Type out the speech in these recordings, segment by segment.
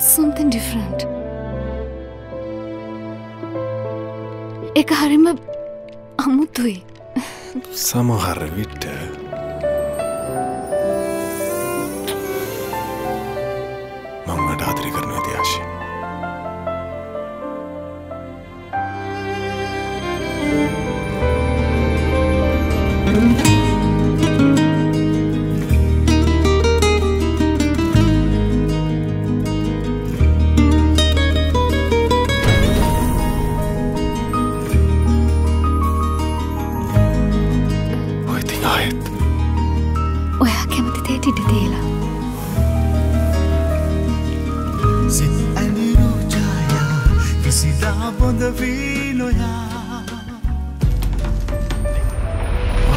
felt something different. Ek harima amutui. Samo harvita. Mangna dadri karne diyashi.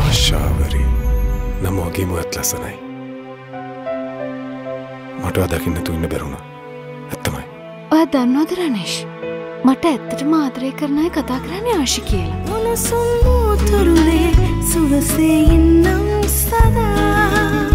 Ashawari, namo agimu atlasanai. Mata adakinna tu inna beruna. Attamai. Oya danno daranesh. Mata etterma adre karnai katha karanne aashikiyala. Ona sunnu thurure suvase innam sada.